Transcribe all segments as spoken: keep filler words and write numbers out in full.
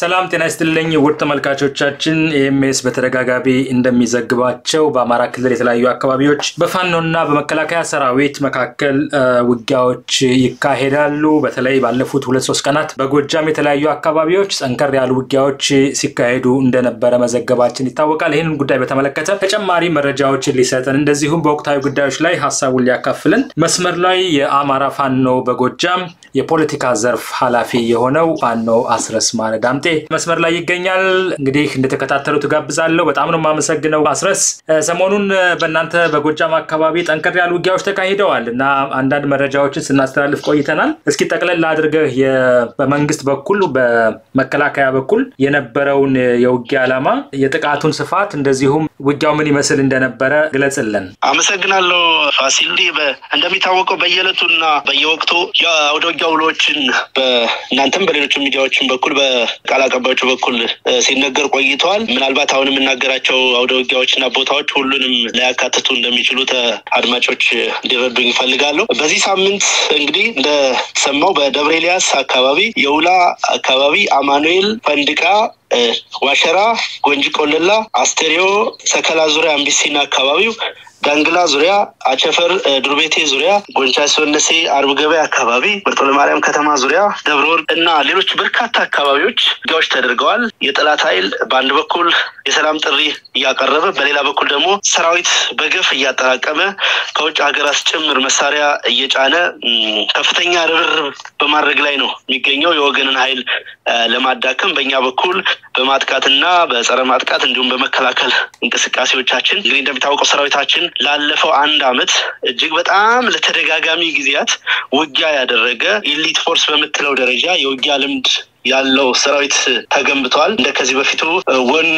ሰላም ጤና ይስጥልኝ ውድ ተመልካቾቻችን ኤምኤስ በተረጋጋቢ እንደሚዘግባቸው በአማራ ክልል የተለያዩ አካባቢዎች በፋኖና በመከላከያ ሰራዊት መካከል ውጊያዎች ይካሄዳሉ። በተለይ ባለፉት ሁለት ሶስት ቀናት በጎጃም የተለያዩ አካባቢዎች ጸንከር ያሉ ውጊያዎች ሲካሄዱ እንደነበረ መዘገባችን ይታወቃል። ይሄንን ጉዳይ በተመለከተ ተጨማሪ መረጃዎችን ሊሰጠን እንደዚሁም በወቅታዊ ጉዳዮች ላይ ሐሳቡን ሊያካፍልን መስመር ላይ የአማራ ፋኖ በጎጃም የፖለቲካ ዘርፍ ኃላፊ የሆነው ፋኖ አስረስ ማረ ዳምጤ መስመር ላይ ይገኛል። እንግዲህ እንደተከታተሉት ጋብዛለሁ። በጣም ነው ማመሰግነው አስረስ። ሰሞኑን በእናንተ በጎጃም አካባቢ ጠንከር ያሉ ውጊያዎች ተካሂደዋል እና አንዳንድ መረጃዎችን ስናስተላልፍ ቆይተናል። እስኪ ጠቅለል አድርገህ በመንግስት በኩል በመከላከያ በኩል የነበረውን የውጊያ ዓላማ፣ የጥቃቱን ስፋት እንደዚሁም ውጊያው ምን ይመስል እንደነበረ ግለጽልን። አመሰግናለሁ ፋሲል። እንደሚታወቀው በየለቱና በየወቅቱ የአውደ ውጊያ ውሎችን በእናንተም በሌሎች ሚዲያዎችን በኩል ቃል አቀባዮቹ በኩል ሲነገር ቆይቷል። ምናልባት አሁን የምናገራቸው አውደ ውጊያዎችና ቦታዎች ሁሉንም ሊያካትቱ እንደሚችሉ አድማጮች እንዲረዱኝ ፈልጋለሁ። በዚህ ሳምንት እንግዲህ እንደሰማው በደብረ ኤልያስ አካባቢ፣ የውላ አካባቢ፣ አማኑኤል፣ ፈንድቃ፣ ዋሸራ፣ ጎንጂ ቆለላ፣ አስተሪዮ፣ ሰከላ ዙሪያ፣ አምቢሲና አካባቢው፣ ዳንግላ ዙሪያ፣ አቸፈር ድርቤቴ ዙሪያ፣ ጎንቻሶነሴ አርብ ገበያ አካባቢ፣ በርጦለ ማርያም ከተማ ዙሪያ፣ ደብረ ወርቅ እና ሌሎች በርካታ አካባቢዎች ጋውሽ ተደርገዋል። የጥላት ኃይል በአንድ በኩል የሰላም ጥሪ ያቀረበ፣ በሌላ በኩል ደግሞ ሰራዊት በገፍ ያጠራቀመ፣ ከውጭ ሀገራት ጭምር መሳሪያ እየጫነ ከፍተኛ ርብርብ በማድረግ ላይ ነው የሚገኘው። የወገንን ኃይል ለማዳከም በእኛ በኩል በማጥቃትና በጸረ ማጥቃት እንዲሁም በመከላከል እንቅስቃሴዎቻችን እንግዲህ እንደምታውቁ ሰራዊታችን ላለፈው አንድ አመት እጅግ በጣም ለተደጋጋሚ ግዚያት ውጊያ ያደረገ ኤሊት ፎርስ በመትለው ደረጃ የውጊያ ልምድ ያለው ሰራዊት ተገምቷል። እንደከዚህ በፊቱ ወኔ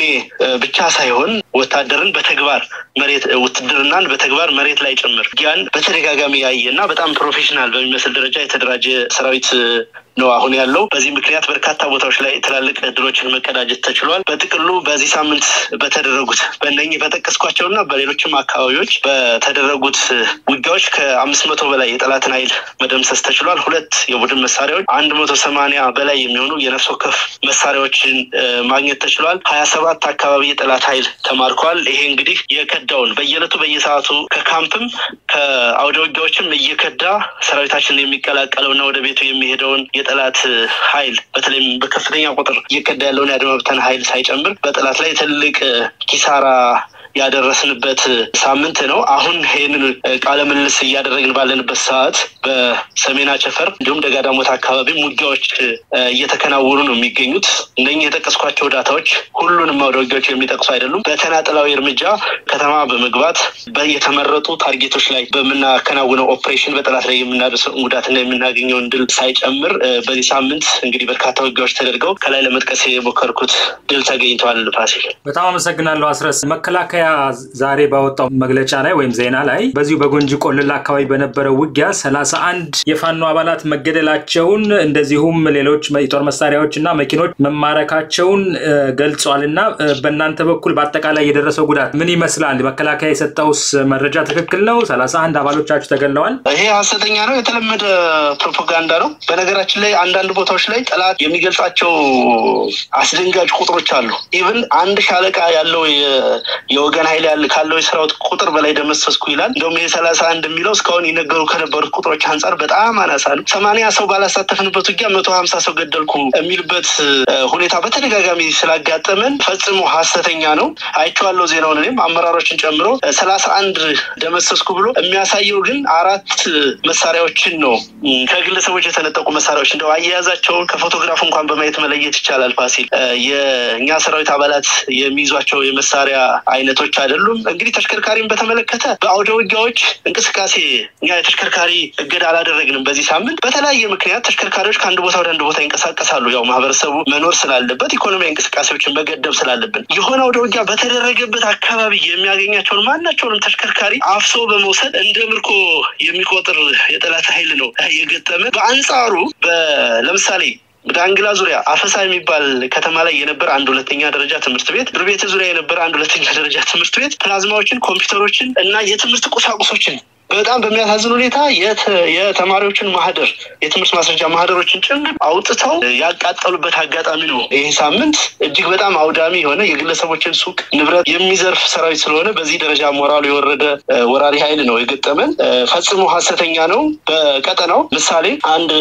ብቻ ሳይሆን ወታደርን በተግባር መሬት ወትድርናን በተግባር መሬት ላይ ጭምር ያን በተደጋጋሚ ያየና በጣም ፕሮፌሽናል በሚመስል ደረጃ የተደራጀ ሰራዊት ነው አሁን ያለው። በዚህ ምክንያት በርካታ ቦታዎች ላይ ትላልቅ ድሎችን መቀዳጀት ተችሏል። በጥቅሉ በዚህ ሳምንት በተደረጉት በእነኚህ በተከስኳቸውና በሌሎችም አካባቢዎች በተደረጉት ውጊያዎች ከአምስት መቶ በላይ የጠላትን ኃይል መደምሰስ ተችሏል። ሁለት የቡድን መሳሪያዎች መቶ ሰማንያ በላይ የሚሆኑ የነፍስ ወከፍ መሳሪያዎችን ማግኘት ተችሏል። ሃያ ሰባት አካባቢ የጠላት ኃይል ተማርኳል። ይሄ እንግዲህ የከዳውን በየለቱ በየሰዓቱ ከካምፕም ከአውደ ውጊያዎችም እየከዳ ሰራዊታችን የሚቀላቀለውና ወደ ቤቱ የሚሄደውን የጠላት ኃይል በተለይ በከፍተኛ ቁጥር እየከዳ ያለውን ያደመብተን ኃይል ሳይጨምር በጠላት ላይ ትልቅ ኪሳራ ያደረስንበት ሳምንት ነው። አሁን ይሄንን ቃለ ምልልስ እያደረግን ባለንበት ሰዓት በሰሜና ቸፈር እንዲሁም ደጋዳሞት አካባቢ ውጊያዎች እየተከናወኑ ነው የሚገኙት። እነኚህ የተጠቀስኳቸው ዳታዎች ሁሉንም አውደውጊያዎች የሚጠቅሱ አይደሉም። በተናጠላዊ እርምጃ ከተማ በመግባት በየተመረጡ ታርጌቶች ላይ በመናከናወነው ኦፕሬሽን በጠላት ላይ የምናደርሰው ጉዳትና የምናገኘው ድል ሳይጨምር በዚህ ሳምንት እንግዲህ በርካታ ውጊያዎች ተደርገው ከላይ ለመጥቀስ የሞከርኩት ድል ተገኝቷል። ፋሲል በጣም አመሰግናለሁ አስረስ። መከላከያ ዛሬ ባወጣው መግለጫ ላይ ወይም ዜና ላይ በዚሁ በጎንጂ ቆለላ አካባቢ በነበረው ውጊያ ሰላሳ አንድ የፋኖ አባላት መገደላቸውን እንደዚሁም ሌሎች የጦር መሳሪያዎችና መኪኖች መማረካቸውን ገልጿልና በእናንተ በኩል በአጠቃላይ የደረሰው ጉዳት ምን ይመስላል? መከላከያ የሰጠውስ መረጃ ትክክል ነው? ሰላሳ አንድ አባሎቻችሁ ተገለዋል? ይሄ ሐሰተኛ ነው፣ የተለመደ ፕሮፓጋንዳ ነው። በነገራችን ላይ አንዳንድ ቦታዎች ላይ ጠላት የሚገልጻቸው አስደንጋጭ ቁጥሮች አሉ። ኢቭን አንድ ሻለቃ ያለው ወገን ኃይል ያለ ካለው የሰራውት ቁጥር በላይ ደመስስኩ ይላል። እንደውም ሰላሳ አንድ የሚለው ስካውን ይነገሩ ከነበሩ ቁጥሮች አንፃር በጣም አናሳ ነው። ሰማንያ ሰው ባላሳተፈንበት ውጊያ መቶ ሀምሳ ሰው ገደልኩ የሚልበት ሁኔታ በተደጋጋሚ ስላጋጠመን ፈጽሞ ሐሰተኛ ነው። አይቻለሁ ዜናውን እኔም አመራሮችን ጨምሮ ሰላሳ አንድ ደመስስኩ ብሎ የሚያሳየው ግን አራት መሳሪያዎችን ነው ከግለሰቦች የተነጠቁ መሳሪያዎች። እንደው አያያዛቸው ከፎቶግራፍ እንኳን በማየት መለየት ይቻላል። ፋሲል የኛ ሰራዊት አባላት የሚይዟቸው የመሳሪያ አይነቶች አይደሉም። እንግዲህ ተሽከርካሪን በተመለከተ በአውደ ውጊያዎች እንቅስቃሴ እኛ የተሽከርካሪ እገዳ አላደረግንም። በዚህ ሳምንት በተለያየ ምክንያት ተሽከርካሪዎች ከአንድ ቦታ ወደ አንድ ቦታ ይንቀሳቀሳሉ። ያው ማህበረሰቡ መኖር ስላለበት ኢኮኖሚያዊ እንቅስቃሴዎችን መገደብ ስላለብን የሆነ አውደ ውጊያ በተደረገበት አካባቢ የሚያገኛቸውን ማናቸውንም ተሽከርካሪ አፍሶ በመውሰድ እንደምርኮ የሚቆጥር የጠላት ኃይል ነው የገጠመ። በአንጻሩ ለምሳሌ ዳንግላ ዙሪያ አፈሳ የሚባል ከተማ ላይ የነበረ አንድ ሁለተኛ ደረጃ ትምህርት ቤት፣ ድርቤት ዙሪያ የነበረ አንድ ሁለተኛ ደረጃ ትምህርት ቤት ፕላዝማዎችን፣ ኮምፒውተሮችን እና የትምህርት ቁሳቁሶችን በጣም በሚያሳዝን ሁኔታ የተማሪዎችን ማህደር የትምህርት ማስረጃ ማህደሮችን ጭምር አውጥተው ያቃጠሉበት አጋጣሚ ነው። ይሄ ሳምንት እጅግ በጣም አውዳሚ የሆነ የግለሰቦችን ሱቅ ንብረት የሚዘርፍ ሰራዊት ስለሆነ በዚህ ደረጃ ሞራሉ የወረደ ወራሪ ኃይል ነው የገጠመን። ፈጽሞ ሐሰተኛ ነው። በቀጠናው ምሳሌ አንድ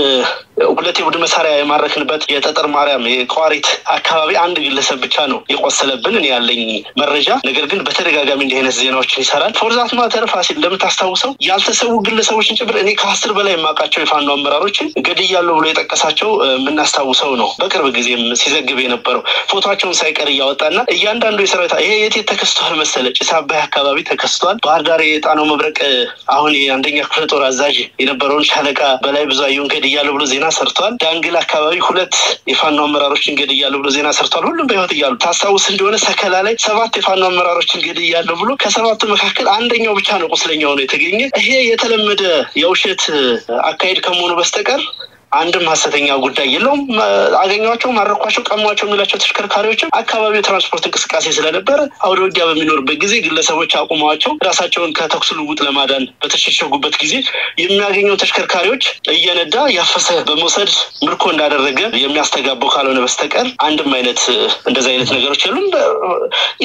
ሁለት የቡድን መሳሪያ የማረክንበት የጠጠር ማርያም የቋሪት አካባቢ አንድ ግለሰብ ብቻ ነው የቆሰለብን እኔ ያለኝ መረጃ። ነገር ግን በተደጋጋሚ እንደ አይነት ዜናዎችን ይሰራል። ፎርዛት ማተር ፋሲል ለምታስተውሰው ያልተሰው ግለሰቦችን ጭብር እኔ ከአስር በላይ ማቃቸው የፋኖ አመራሮችን ገድያለሁ ብሎ የጠቀሳቸው ምናስተውሰው ነው። በቅርብ ጊዜም ሲዘግብ የነበረው ፎቶአቸውን ሳይቀር ያወጣና እያንዳንዱ የሰራታ ይሄ የት ተከስቷል መሰለ ጻባ አካባቢ ተከስቷል። ባህር ዳር የጣናው መብረቅ አሁን አንደኛ ክፍለ ጦር አዛዥ የነበረውን ሻለቃ በላይ ብዙ አይሁን ገድያለሁ ብሎ ዜና ሰርቷል። ዳንግላ አካባቢ ሁለት የፋኖ አመራሮችን ገድያለሁ ብሎ ዜና ሰርቷል። ሁሉም በህይወት ይያሉ ታስተውስ እንደሆነ ሰከላ ላይ ሰባት የፋኖ አመራሮችን ገድያለሁ ብሎ ከሰባቱ መካከል አንደኛው ብቻ ነው ቁስለኛው ነው የተገኘ። ይሄ የተለመደ የውሸት አካሄድ ከመሆኑ በስተቀር አንድም ሐሰተኛ ጉዳይ የለውም። አገኛቸው ማረኳቸው ቀማቸው የሚላቸው ተሽከርካሪዎች አካባቢው ትራንስፖርት እንቅስቃሴ ስለነበረ አውዶጊያ በሚኖርበት ጊዜ ግለሰቦች አቁማቸው ራሳቸውን ከተኩስ ልውውጥ ለማዳን በተሸሸጉበት ጊዜ የሚያገኙ ተሽከርካሪዎች እየነዳ ያፈሰ በመውሰድ ምርኮ እንዳደረገ የሚያስተጋባው ካልሆነ በስተቀር አንድም አይነት እንደዛ አይነት ነገሮች የሉም።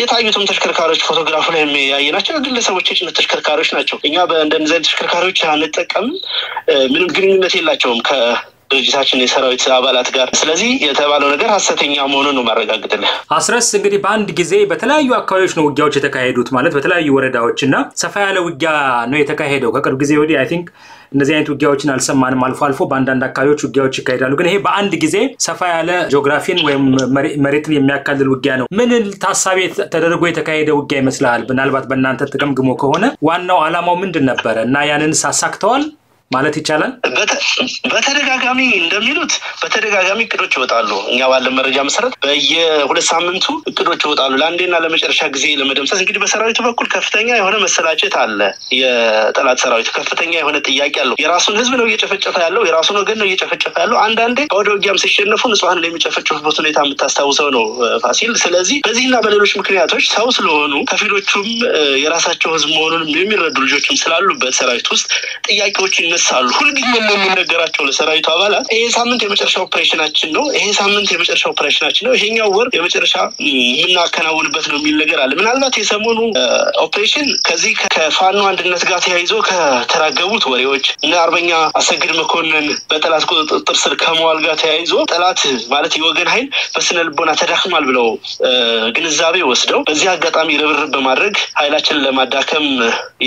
የታዩቱም ተሽከርካሪዎች ፎቶግራፍ ላይ የሚያየናቸው ግለሰቦች እጭነት ተሽከርካሪዎች ናቸው። እኛ በእንደነዛ አይነት ተሽከርካሪዎች አንጠቀም። ምንም ግንኙነት የላቸውም ከ ድርጅታችን የሰራዊት አባላት ጋር። ስለዚህ የተባለው ነገር ሐሰተኛ መሆኑን ነው ማረጋግጥል። አስረስ እንግዲህ በአንድ ጊዜ በተለያዩ አካባቢዎች ነው ውጊያዎች የተካሄዱት ማለት በተለያዩ ወረዳዎችና ሰፋ ያለ ውጊያ ነው የተካሄደው። ከቅርብ ጊዜ ወዲህ አይ ቲንክ እንደዚህ አይነት ውጊያዎችን አልሰማንም። አልፎ አልፎ በአንድ አንድ አካባቢዎች ውጊያዎች ይካሄዳሉ። ግን ይሄ በአንድ ጊዜ ሰፋ ያለ ጂኦግራፊን ወይም መሬትን የሚያካልል ውጊያ ነው። ምን ታሳቢ ተደረጎ የተካሄደ ውጊያ ይመስላል? ምናልባት በእናንተ ተገምግሞ ከሆነ ዋናው ዓላማው ምንድን ነበረ እና ያንን ሳሳክተዋል ማለት ይቻላል? በተደጋጋሚ እንደሚሉት በተደጋጋሚ እቅዶች ይወጣሉ። እኛ ባለ መረጃ መሰረት በየሁለት ሳምንቱ እቅዶች ይወጣሉ ለአንዴና ለመጨረሻ ጊዜ ለመደምሰስ። እንግዲህ በሰራዊቱ በኩል ከፍተኛ የሆነ መሰላቸት አለ። የጠላት ሰራዊት ከፍተኛ የሆነ ጥያቄ አለው። የራሱን ህዝብ ነው እየጨፈጨፈ ያለው፣ የራሱን ወገን ነው እየጨፈጨፈ ያለው። አንድ አንዴ ወደውጊያም ሲሸነፉ ንጹሃን ላይ የሚጨፈጨፉበት ሁኔታ የምታስተውሰው ነው ፋሲል። ስለዚህ በዚህና በሌሎች ምክንያቶች ሰው ስለሆኑ ከፊሎቹም የራሳቸው ህዝብ መሆኑን የሚረዱ ልጆችም ስላሉበት ሰራዊት ውስጥ ጥያቄዎች ይነሳሉ። ሁልጊዜ የሚነገራቸው ለሰራዊቱ አባላት ይሄ ሳምንት የመጨረሻ ኦፕሬሽናችን ነው፣ ይሄ ሳምንት የመጨረሻ ኦፕሬሽናችን ነው፣ ይሄኛው ወር የመጨረሻ ምናከናውንበት ነው የሚል ነገር አለ። ምናልባት የሰሞኑ ኦፕሬሽን ከዚህ ከፋኖ አንድነት ጋር ተያይዞ ከተራገቡት ወሬዎች እና አርበኛ አሰግድ መኮንን በጠላት ቁጥጥር ስር ከመዋል ጋር ተያይዞ ጠላት ማለት የወገን ኃይል በስነ ልቦና ተዳክሟል ብለው ግንዛቤ ወስደው በዚህ አጋጣሚ ርብርብ በማድረግ ኃይላችንን ለማዳከም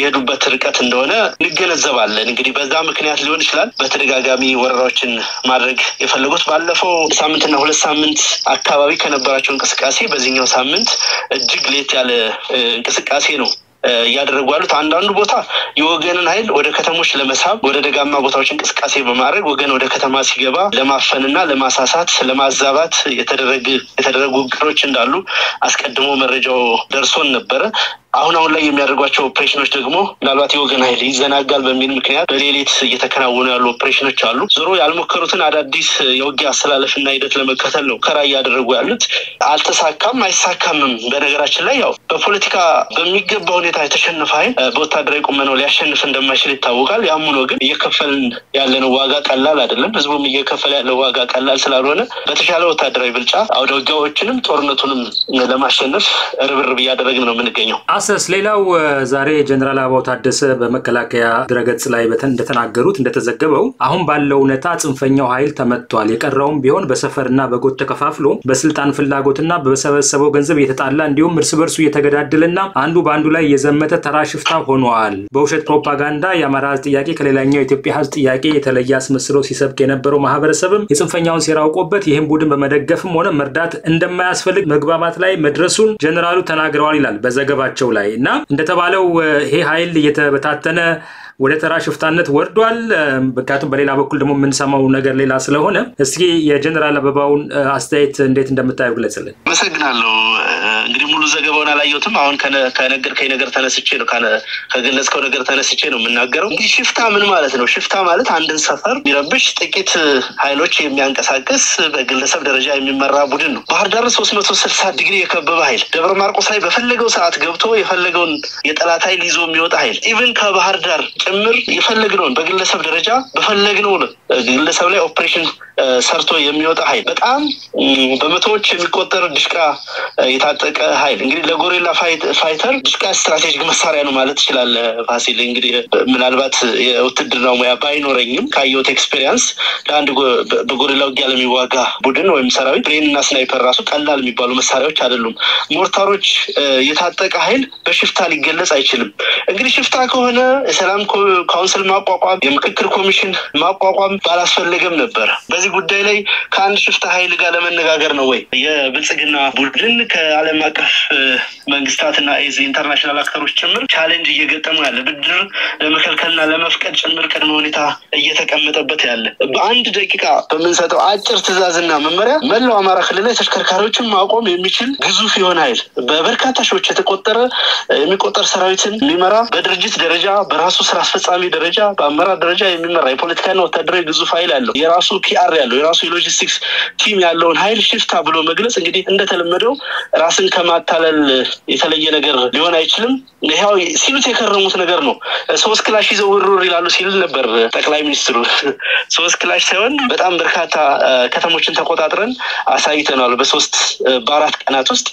የሄዱበት ርቀት እንደሆነ እንገነዘባለን። እንግዲህ በዛ ምክንያት ሊሆን ይችላል በተደጋጋሚ ወረራዎችን ማድረግ የፈለጉት። ባለፈው ሳምንትና ሁለት ሳምንት አካባቢ ከነበራቸው እንቅስቃሴ በዚህኛው ሳምንት እጅግ ለየት ያለ እንቅስቃሴ ነው ያደረጓሉት። አንዳንዱ ቦታ የወገንን ኃይል ወደ ከተሞች ለመሳብ ወደ ደጋማ ቦታዎች እንቅስቃሴ በማድረግ ወገን ወደ ከተማ ሲገባ ለማፈንና ለማሳሳት ለማዛባት የተደረገ የተደረጉ ግሮች እንዳሉ አስቀድሞ መረጃው ደርሶን ነበር። አሁን አሁን ላይ የሚያደርጓቸው ኦፕሬሽኖች ደግሞ ምናልባት የወገን ኃይል ይዘናጋል በሚል ምክንያት በሌሊት እየተከናወኑ ያሉ ኦፕሬሽኖች አሉ። ዞሮ ያልሞከሩትን አዳዲስ የውጊያ አሰላለፍና ሂደት ለመከተል ነው ከራ ያደረጉ ያሉት። አልተሳካም አይሳካምም። በነገራችን ላይ ያው በፖለቲካ በሚገባው ሁኔታ የተሸነፈ ኃይል በወታደራዊ ቁመናው ሊያሸንፍ እንደማይችል ይታወቃል። ያም ሆኖ ግን እየከፈልን ያለነው ዋጋ ቀላል አይደለም። ህዝቡም እየከፈለ ያለው ዋጋ ቀላል ስላልሆነ በተሻለ ወታደራዊ ብልጫ አውደ ውጊያዎችንም ጦርነቱንም ለማሸነፍ ርብርብ እያደረግን ነው የምንገኘው። አሰስ ሌላው ዛሬ ጀነራል አባው ታደሰ በመከላከያ ድረገጽ ላይ እንደተናገሩት እንደተዘገበው አሁን ባለው ነታ ጽንፈኛው ኃይል ተመጥቷል። የቀረውም ቢሆን በሰፈርና በጎጥ ተከፋፍሎ በስልጣን ፍላጎትና በሰበሰበው ገንዘብ እየተጣላ እንዲሁም እርስ በርሱ እየተገዳደለና አንዱ ባንዱ ላይ የዘመተ ተራሽፍታ ሆኗል። በውሸት ፕሮፓጋንዳ ያማራዝ ጥያቄ ከሌላኛው ኢትዮጵያ ህዝብ ጥያቄ የተለየ አስመስሎ ሲሰብክ የነበረው ማህበረሰብም የጽንፈኛውን ሴራ አውቆበት ይሄን ቡድን በመደገፍም ሆነ መርዳት እንደማያስፈልግ መግባባት ላይ መድረሱን ጀነራሉ ተናግረዋል ይላል በዘገባቸው ላይ። እና እንደተባለው ይሄ ኃይል እየተበታተነ ወደ ተራሽፍታነት ወርዷል። በቃቱም በሌላ በኩል ደግሞ ምን ሰማው ነገር ሌላ ስለሆነ እስኪ የጀነራል አበባውን አስተያየት እንዴት እንደምታዩ ግለጽልን። መሰግናለሁ። እንግዲህ ሙሉ ዘገባውን አላየሁትም። አሁን ከነገርከኝ ነገር ተነስቼ ነው ከገለጽከው ነገር ተነስቼ ነው የምናገረው። እንግዲህ ሽፍታ ምን ማለት ነው? ሽፍታ ማለት አንድን ሰፈር ቢረብሽ ጥቂት ኃይሎች የሚያንቀሳቅስ በግለሰብ ደረጃ የሚመራ ቡድን ነው። ባህር ዳር ሶስት መቶ ስልሳ ዲግሪ የከበበ ኃይል ደብረ ማርቆስ ላይ በፈለገው ሰዓት ገብቶ የፈለገውን የጠላት ኃይል ይዞ የሚወጣ ኃይል ኢቭን ከባህር ዳር ጭምር ይፈልግነውን በግለሰብ ደረጃ በፈልግነው ግለሰብ ላይ ኦፕሬሽን ሰርቶ የሚወጣ ኃይል በጣም በመቶዎች የሚቆጠር ድሽቃ የታጠቀ ኃይል እንግዲህ ለጎሪላ ፋይተር ድሽቃ ስትራቴጂክ መሳሪያ ነው ማለት ይችላል ፋሲል እንግዲህ ምናልባት የውትድርናው ሙያ ባይኖርኝም ካየሁት ኤክስፒሪየንስ ለአንድ በጎሪላው ጋር ለሚዋጋ ቡድን ወይም ሰራዊት ብሬንና ስናይፐር ራሱ ቀላል የሚባሉ መሳሪያዎች አይደሉም ሞርታሮች የታጠቀ ኃይል በሽፍታ ሊገለጽ አይችልም እንግዲህ ሽፍታ ከሆነ ሰላም ካውንስል ማቋቋም የምክክር ኮሚሽን ማቋቋም ባላስፈልገም ነበር በዚህ ጉዳይ ላይ ካን ሽፍታ ኃይል ጋር ለመነጋገር ነው ወይ የብልጽግና ቡድን ከዓለም አቀፍ መንግስታትና ኤዚ ኢንተርናሽናል አክተሮች ጭምር ቻሌንጅ እየገጠመው ያለ ብድር ለመከልከልና ለመፍቀድ ጭምር ቀድሞ ሁኔታ እየተቀመጠበት ያለ በአንድ ደቂቃ በመንሰጠው አጭር ትዛዝና መመሪያ መላው አማራ ክልል ተሽከርካሪዎችን ማቆም የሚችል ግዙፍ የሆነ ኃይል በበርካታ ሾች የተቆጠረ የሚቆጠር ሰራዊትን ሊመራ በድርጅት ደረጃ በራሱ ስራ አስፈጻሚ ደረጃ በአማራ ደረጃ የሚመራ የፖለቲካና ወታደራዊ ግዙፍ ኃይል አለው የራሱ ፒአር ያለው የራሱ ሎጂስቲክስ ቲም ያለው ኃይል ሽፍታ ብሎ መግለጽ እንግዲህ እንደተለመደው ራስን ከማታለል የተለየ ነገር ሊሆን አይችልም ለያው ሲሉት የከረሙት ነገር ነው ሶስት ክላሽ ይዘው ሩር ይላሉ ሲል ነበር ጠቅላይ ሚኒስትሩ ሶስት ክላሽ ሳይሆን በጣም በርካታ ከተሞችን ተቆጣጥረን አሳይተናል በሶስት በአራት ቀናት ውስጥ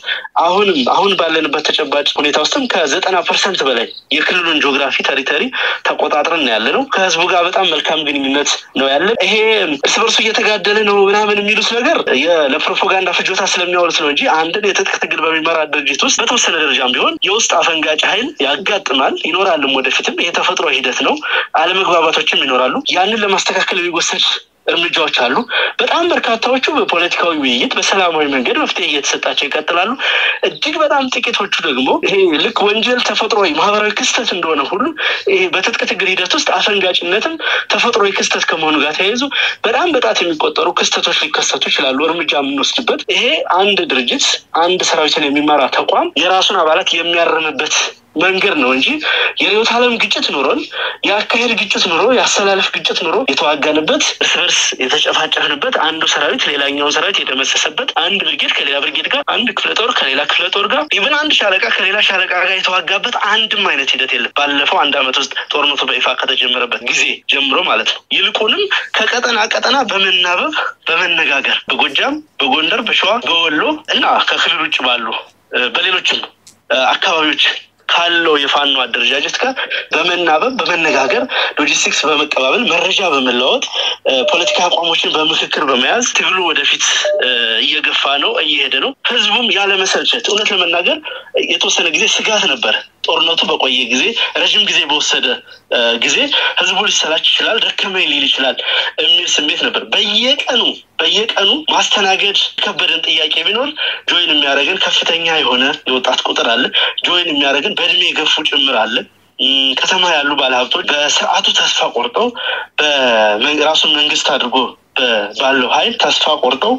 አሁን አሁን ባለንበት ተጨባጭ ሁኔታ ውስጥም ከ90% በላይ የክልሉን ጂኦግራፊ ተሪተሪ ተቆጣጥረን ያለነው ከህዝቡ ጋር በጣም መልካም ግንኙነት ነው ያለ ይሄ ስብርሱ እየተጋደለ ነው ምናምን የሚሉት ነገር ለፕሮፓጋንዳ ፍጆታ ስለሚያወሉት ነው እንጂ አንድን የትጥቅ ትግል በሚመራ ድርጅት ውስጥ በተወሰነ ደረጃም ቢሆን የውስጥ አፈንጋጭ ኃይል ያጋጥማል ይኖራል ለወደፊትም የተፈጠረው ሂደት ነው አለመግባባቶችም ይኖራሉ ያንን ለማስተካከል ይወሰድ እርምጃዎች አሉ በጣም በርካታዎቹ በፖለቲካዊ ውይይት በሰላማዊ መንገድ መፍትሄ እየተሰጣቸው ይቀጥላሉ እጅግ በጣም ጥቂቶቹ ደግሞ ይሄ ልክ ወንጀል ተፈጥሮይ ማህበራዊ ክስተት እንደሆነ ሁሉ ይሄ በትጥቅ ትግል ሂደት ውስጥ አፈንጋጭነትም ተፈጥሮይ ክስተት ከመሆኑ ጋር ተያይዞ በጣም በጣት የሚቆጠሩ ክስተቶች ሊከሰቱ ይችላሉ እርምጃ ምንወስድበት ይሄ አንድ ድርጅት አንድ ሰራዊትን የሚመራ ተቋም የራሱን አባላት የሚያርምበት መንገር ነው እንጂ የሪዮት ዓለም ግጭት ኑሮን ያካሄድ ግጭት ኑሮ ያሰላለፍ ግጭት ኑሮ የተዋጋንበት ስብርስ የተጨፋጨፈንበት አንዱ ሰራዊት ሌላኛው ሰራዊት የተመሰሰበት አንድ ብርጌድ ከሌላ ብርጌድ ጋር አንድ ክፍለ ጦር ከሌላ ክፍለ ጦር ጋር ኢቭን አንድ ሻለቃ ከሌላ ሻለቃ ጋር የተዋጋበት አንድም አይነት ሂደት የለም ባለፈው አንድ አመት ውስጥ ጦርነቱ በይፋ ከተጀመረበት ጊዜ ጀምሮ ማለት ነው ይልቁንም ከቀጠና ቀጠና በመናበብ በመነጋገር በጎጃም በጎንደር በሸዋ በወሎ እና ከክልል ውጭ ባሉ በሌሎችም አካባቢዎች ካለው የፋኑ አደረጃጀት ጋር በመናበብ በመነጋገር ሎጂስቲክስ በመቀባበል መረጃ በመለዋወጥ ፖለቲካ አቋሞችን በመክክር በመያዝ ትግሉ ወደፊት እየገፋ ነው እየሄደ ነው ህዝቡም ያለ መሰልቸት እውነት ለመናገር የተወሰነ ጊዜ ስጋት ነበር ጦርነቱ በቆየ ጊዜ ረጅም ጊዜ በወሰደ ጊዜ ህዝቡ ሊሰላች ይችላል ደከመኝ ሊል ይችላል እሚል ስሜት ነበር በየቀኑ በየቀኑ ማስተናገድ ከበደን ጥያቄ ቢኖር ጆይን የሚያደርገን ከፍተኛ የሆነ የወጣት ቁጥር አለ ጆይን የሚያደርገን በእድሜ የገፉ ጭምር አለ ከተማ ያሉ ባለሀብቶች በስርዓቱ ተስፋ ቆርጠው በራሱን መንግስት አድርጎ ባለው ኃይል ተስፋ ቆርጠው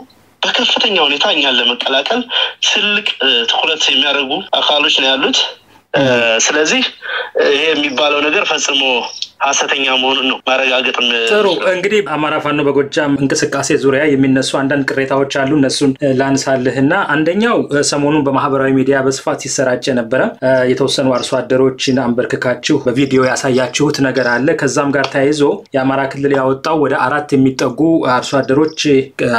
በከፍተኛ ሁኔታ እኛን ለመቀላቀል ትልቅ ትኩረት የሚያደርጉ አካሎች ነው ያሉት ስለዚህ ይሄ የሚባለው ነገር ፈጽሞ ሐሰተኛ መሆኑ ነው ማረጋገጥም ጥሩ እንግዲህ አማራ ፋኖ በጎጃም እንቅስቃሴ ዙሪያ የሚነሱ አንዳንድ ቅሬታዎች አሉ እነሱን ላንሳልህና አንደኛው ሰሞኑን በማህበራዊ ሚዲያ በስፋት ሲሰራጭ ነበር የተወሰኑ አርሶ አደሮችን አንበርክካችሁ በቪዲዮ ያሳያችሁት ነገር አለ ከዛም ጋር ተያይዞ የአማራ ክልል ያወጣው ወደ አራት የሚጠጉ አርሶ አደሮች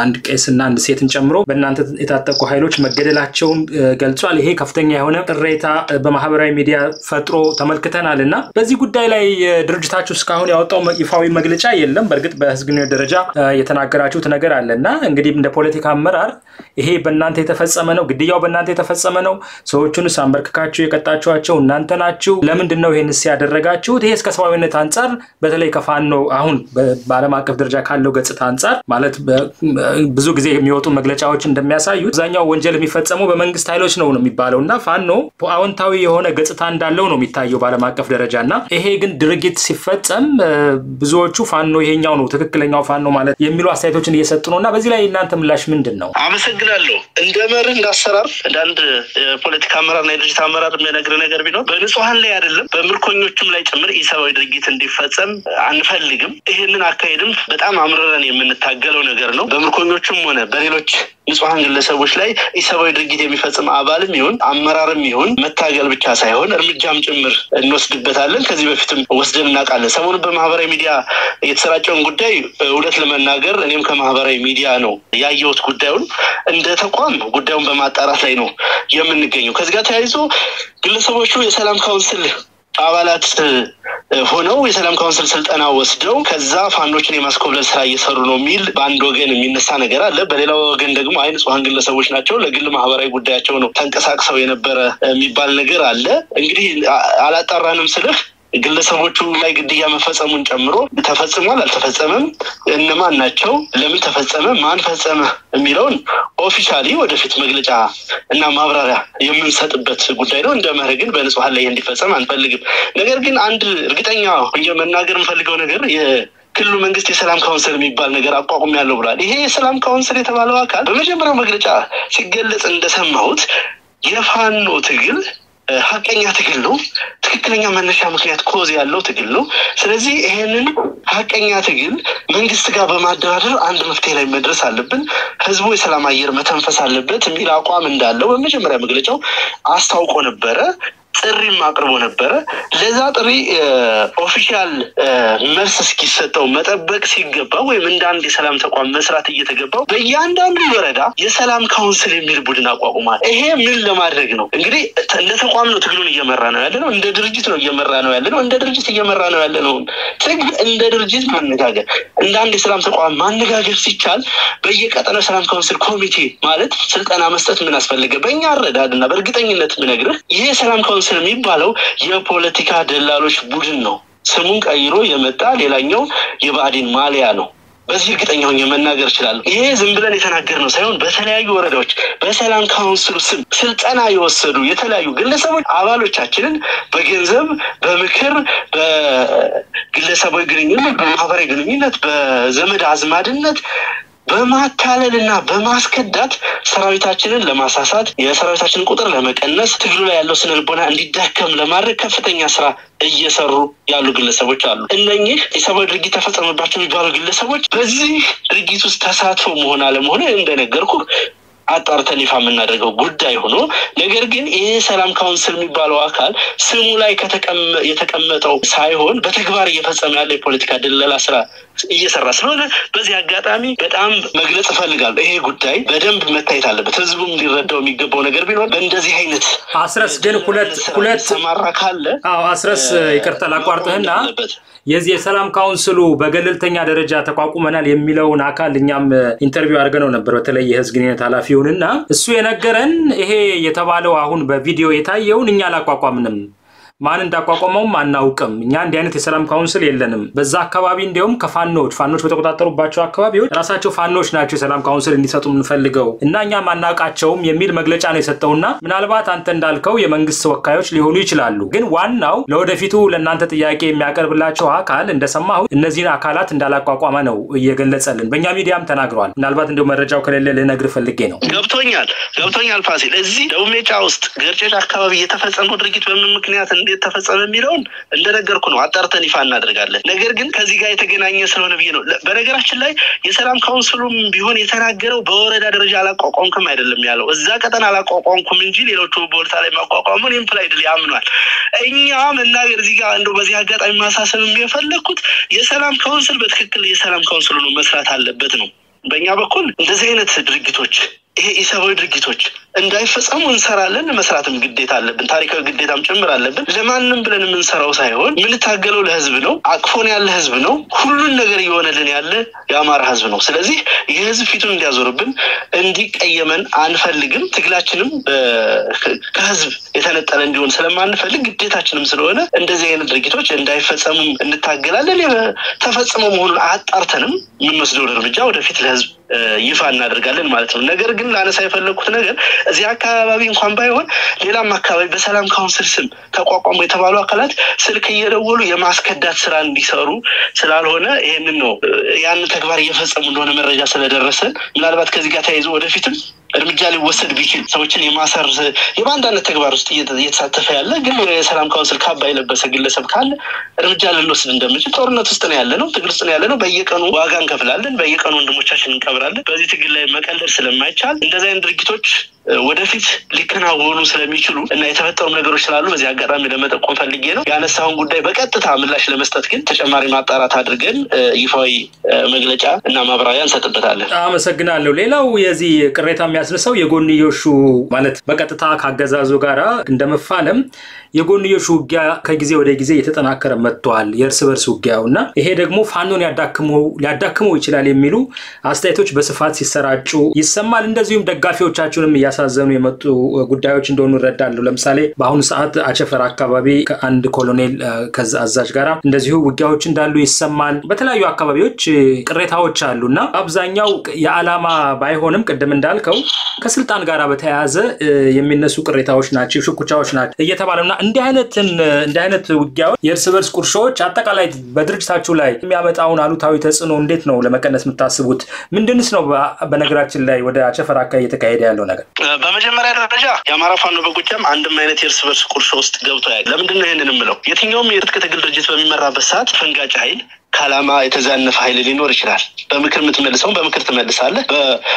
አንድ ቄስና አንድ ሴትን ጨምሮ በእናንተ የታጠቁ ኃይሎች መገደላቸውን ገልጿል ይሄ ከፍተኛ የሆነ ቅሬታ በማህበራዊ ሚዲያ ፈጥሮ ተመልክተናልና በዚህ ጉዳይ ላይ ድርጅት ታችሁ ስካሁን ያወጣው ይፋዊ መግለጫ የለም በርግጥ በህዝብነት ደረጃ የተናገራችሁት ነገር አለና እንግዲህ እንደ ፖለቲካ አመራር ይሄ በእናንተ የተፈጸመ ነው ግድያው በእናንተ የተፈጸመ ነው ሰዎቹን ሳንበርክካችሁ የቀጣችኋቸው እናንተ ናችሁ ለምንድነው ይሄንስ ያደረጋችሁት ይሄስ ከሰዋዊነት አንፃር በተለይ ከፋን ነው አሁን በዓለም አቀፍ ደረጃ ካለው ገጽታ አንፃር ማለት ብዙ ጊዜ የሚወጡ መግለጫዎች እንደሚያሳዩት ዛኛው ወንጀል የሚፈጸመው በመንግስት ኃይሎች ነው ነው የሚባለውና ፋን ነው አዎንታዊ የሆነ ገጽታ እንዳለው ነው የሚታየው በዓለም አቀፍ ደረጃና ይሄ ግን ድርጊት ፈጸም ብዙዎቹ ፋኖ ይሄኛው ነው ትክክለኛው ፋኖ ማለት የሚሉ አስተያየቶችን እየሰጡ ነውና በዚህ ላይ እናንተ ምላሽ ምንድነው አመሰግናለሁ እንደመር እንዳሰራር እንዳንድ ፖለቲካ አመራር እና የድርጅት አመራር የሚነግር ነገር ቢኖር በንጹሃን ላይ አይደለም በምርኮኞቹም ላይ ጭምር ኢሰባዊ ድርጊት እንዲፈጸም አንፈልግም ይሄንን አካሄድም በጣም አምረረን የምንታገለው ነገር ነው በምርኮኞቹም ሆነ በሌሎች ንጹሃን ግለሰቦች ላይ ኢሰባዊ ድርጊት የሚፈጽም አባልም ይሁን አመራርም ይሁን መታገል ብቻ ሳይሆን እርምጃም ጭምር እንወስድበታለን ከዚህ በፊትም ወስደን على سمون بمهبرة ميديا يتسرعون قدّي ولت لما ناجر اليوم كمهبرة ميديا نو يا يوت قدّون إن ده تقام قدّون بمعت أرثينه يوم نجينه كذقت هايزو كل سبوع شو يسلام كونسل أولاد هنا ويسلام كونسل سلت أنا وصدقهم كذا فانوشني مسكوب لسه يسرونه ميل باندوجين من السنة جرا لا بليلا وجن دقم عين سوهن كل سبوع ناتشون لكل مهبرة قدّي أشونه تنكساك سوي نبرة ميبال نجرا لا إنجري على ترانم سلخ قل سوتشو لا يقدي يا مفصم ونجمره تفصم ولا تفصمم إنما ناتشو لمن تفصمم ما نفصمه ميلون أوفيشالي ودفت مجلجها إنما أبرارها يوم من سات بس قديرون ده مهرجن بنسوا هلا يندي فصم عن فلقب نجاركين عند رجتينيا يوم ناجر مفلقون نجار كل من قصدي سلام كونسل ميبال نجار أقوم يا لبراد هي سلام كونسل تبالوا كار بمجمره مجلجها سجلت عندها موت يفهم وتجل حقيقة تقلوا تكلنا من نشام خيات كوزي اللو تقلوا سلزي هن حقيقة تقل من قصقابة مع الدوار عند مفتيح المدرسة على لبن هزبوي سلام عير متنفس على لبن تميل أقوى من دالو ومجمرة مقلتو عستوقون برا تري ما قربون برا لذا تري أوفيشال مرسس كيستو متبقى سيجبا ومن دان دي سلام تقوى مسراتي يتجبا بيان دان بيوردا يسلام كونسل مير بودنا قوى ما إيه من لما رجنو إنجري لتقوى عملوا تقولون يمرانو على لون درجتنا يمرانو على لون درجتي يمرانو على لون تج إن درجت ما نجاج إن عند السلام تقوى ما نجاج سيجال بيجك أنا سلام كونسل كوميتي مالت سلت أنا مستت من أسفل لجبين يعرض هذا النبر قطعي نت من أجره يه سلام كونسل ميبالو يه بوليتيكا دلالوش بودنو سمونك أيرو يمتال يلانيو يبعدين ماليانو بس يقطعني هون يوم الناجر شلال إيه زمبلان يتناجرنا سيون بس هلا يجوا ردوش بس هلا نكونسل سب سلت أنا يوصلوا يتلا يقول لسبب عوالو تشتلن بجنزب بمكر بقول لسبب يقولين بمحاضرة يقولين بزمد عزمادنا بما تعللنا بما سكدت سراويتاتشنن لماساسات يا سراويتاتشن قطر لمقنص تجلو لا يالو سنلبونا እንዲዳከም ለማድረግ ከፍተኛ ስራ እየሰሩ ያሉ ግለሰቦች አሉ። እነኚህ የሰው ድርጊት ተፈጸመባቸው የሚባሉ ግለሰቦች በዚህ ድርጊት ውስጥ ተሳትፎ መሆን አለመሆን እንደነገርኩ አጣርተን ይፋ የምናደርገው ጉዳይ ሆኖ ነገር ግን ይሄ ሰላም ካውንስል የሚባለው አካል ስሙ ላይ የተቀመጠው ሳይሆን በተግባር እየፈጸመ ያለ የፖለቲካ ድለላ ስራ እየሰራ ስለሆነ በዚህ አጋጣሚ በጣም መግለጽ ፈልጋለሁ። ይሄ ጉዳይ በደንብ መታየት አለበት። ህዝቡም ሊረዳው የሚገባው ነገር ቢሆን በእንደዚህ አይነት አስረስ ግን ሁለት ሁለት ተማራካለ አዎ አስረስ ይቅርታል አቋርጥህና የዚህ የሰላም ካውንስሉ በገለልተኛ ደረጃ ተቋቁመናል የሚለውን አካል እኛም ኢንተርቪው አድርገነው ነበር። በተለይ የህዝብ ግንኙነት ኃላፊ ሆነና እሱ የነገረን ይሄ የተባለው አሁን በቪዲዮ የታየውን እኛ ላቋቋምንም ማን እንዳቋቋመው ማናውቅም እኛ እንደ አይነት የሰላም ካውንስል የለንም። በዛ አካባቢ እንደውም ከፋኖች ፋኖች በተቆጣጣሩባቸው አካባቢዎች ራሳቸው ፋኖች ናቸው የሰላም ካውንስል እንዲሰጡም እንፈልገው እና እኛ ማናውቃቸውም የሚል መግለጫ ነው የሰጠውና ምናልባት አንተ እንዳልከው የመንግስት ወካዮች ሊሆኑ ይችላሉ። ግን ዋናው ለወደፊቱ ለእናንተ ጥያቄ የሚያቀርብላችሁ አካል እንደሰማው እነዚህን አካላት እንዳላቋቋመ ነው እየገለጸልን በእኛ ሚዲያም ተናግሯል። ምናልባት እንደው መረጃው ከሌለ ለነግር ፈልጌ ነው። ገብቶኛል ገብቶኛል ፋሲል እዚህ ደውሜጫ ውስጥ ገርጨጫ አካባቢ የተፈጸመው ድርጊት በምን ምክንያት የተፈጸመ ሚለውን እንደነገርኩ ነው አጣርተን ይፋ እናደርጋለን። ነገር ግን ከዚህ ጋር የተገናኘ ስለሆነ ብዬ ነው። በነገራችን ላይ የሰላም ካውንስሉም ቢሆን የተናገረው በወረዳ ደረጃ አላቋቋምኩም አይደለም ያለው እዛ ቀጠና አላቋቋምኩም እንጂ ሌሎቹ ቦልታ ላይ ማቋቋሙን ኢምፕላይድ ሊያምኗል። እኛም እናገር እዚህ ጋር እንደው በዚህ አጋጣሚ ማሳሰብ የሚፈልኩት የሰላም ካውንስል በትክክል የሰላም ካውንስሉ ነው መስራት አለበት ነው። በእኛ በኩል እንደዚህ አይነት ድርጊቶች ይሄ ኢሳባዊ ድርጊቶች እንዳይፈጸሙ እንሰራለን መስራትም ግዴታ አለብን ታሪካዊ ግዴታም ጭምር አለብን። ለማንም ብለን እንሰራው ሳይሆን ምን ታገለው ለህዝብ ነው አቅፎን ያለ ህዝብ ነው ሁሉን ነገር ይሆነልን ያለ ያማራ ህዝብ ነው። ስለዚህ የህዝብ ፍቱን እንዲያዞርብን እንዲቀየመን አንፈልግም። ትግላችንም ከህዝብ የተነጠለ እንዲሆን ስለማንፈልግ ግዴታችንም ስለሆነ እንደዚህ አይነት ድርጊቶች እንዳይፈጸሙ እንታገላለን። ተፈጽሞ መሆኑን አጣርተንም ምንወስደው እርምጃ ወደፊት ለህዝብ ይፋ እናደርጋለን ማለት ነው። ነገር ግን ላነሳ የፈለኩት ነገር እዚህ አካባቢ እንኳን ባይሆን ሌላም አካባቢ በሰላም ካውንስል ስም ተቋቋሙ የተባሉ አካላት ስልክ እየደወሉ የማስከዳት ስራ እንዲሰሩ ስላልሆነ ይሄንን ነው ያን ተግባር እየፈጸሙ እንደሆነ መረጃ ስለደረሰ ምናልባት ከዚህ ጋር ተያይዞ ወደፊትም እርምጃ ሊወሰድ ቢችል ሰዎችን የማሰር የባንዳነት ተግባር ውስጥ እየተሳተፈ ያለ ግን የሰላም ካውንስል ካባ የለበሰ ግለሰብ ካለ እርምጃ ልንወስድ እንደምንችል ጦርነት ውስጥ ነው ያለነው ትግል ውስጥ ነው ያለነው በየቀኑ ዋጋ እንከፍላለን በየቀኑ ወንድሞቻችንን እንቀብራለን። በዚህ ትግል ላይ መቀለድ ስለማይቻል እንደዚህ አይነት ድርጊቶች ودفيت لكن هقولوا سلامي شلو إن يتفتحون نجارو شلالو بس يعقرام لما تكون فلقينه يعني السهم قدي بقت تتعامل لش لما استكين تشماري مع طارات هادرجن يفاي مجلجة إنما برايان ستبتعله. آه مسجنا له ليلا ويزي كريتها مياسنسو يقولني يشو مالت بقت تتعاق حجزة زوجارا عندما فهم يقولني يشو جا كجزء ولا جزء يتتنا كرم التوال يرسبر سوجاونا هي رجمو فانون يدكمو يدكمو يشلالي ميلو أستيتوش بسفات يسرعشوا يسمى لندزيوم دقافيو تاجون مياس زمانی مدت گودایوچین دونو ردال لولم ساله با اون ساعت آشفر اکبابی کاند کلونل کز ازشگرام اندزیو وگایوچین دالوی سامان بهتره یو اکبابیوچ کرده ها چالو نه ابزارنیاو یا علما بایهونم کدوم دال کو کسلتان گرا بته از یمین نسو کرده هاش ناتشیف شو کچاوش نات یه تبارم نه اندهانت اندهانت وگایو یرسورس کرشو چهات کالایت بدرچ تاچولای میامت آون آلو تاویت هست نوندت نو لمکان اسم تاسبوت من دنیس نو با بنگراتیلای وده آشفر اکایی تکایده آلو نگ بمجموعه الرجاء يا مرافعنا بقولكم عندما ينتيرس برس كورشوست جوتاعي لما بدنا هنا نملك يتنجم يرتك تقول رجيت بمن مرة بسات فنجا جايل كلامه يتزن في هاي اللي ورشلال بمكر متملسون بمكر تملساله